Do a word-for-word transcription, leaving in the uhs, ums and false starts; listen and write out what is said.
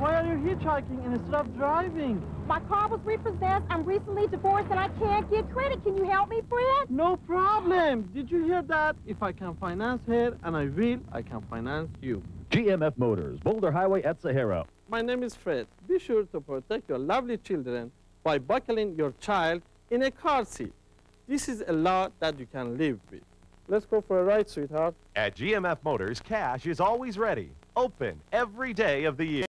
Why are you hitchhiking and instead of driving? My car was repossessed. I'm recently divorced and I can't get credit. Can you help me, Fred? No problem. Did you hear that? If I can finance her, and I will, I can finance you. G M F Motors, Boulder Highway at Sahara. My name is Fred. Be sure to protect your lovely children by buckling your child in a car seat. This is a law that you can live with. Let's go for a ride, sweetheart. At G M F Motors, cash is always ready. Open every day of the year.